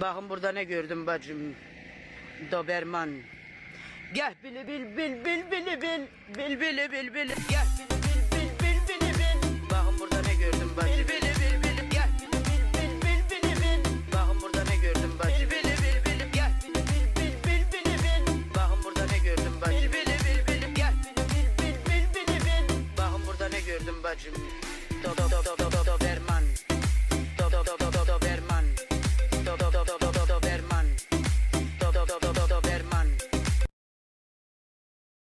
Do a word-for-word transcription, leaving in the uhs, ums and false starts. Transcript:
Bakın burada ne gördüm bacım. Doberman. Gel bili bil bil bil bil bil bil bil bil bil. Gel bili bil.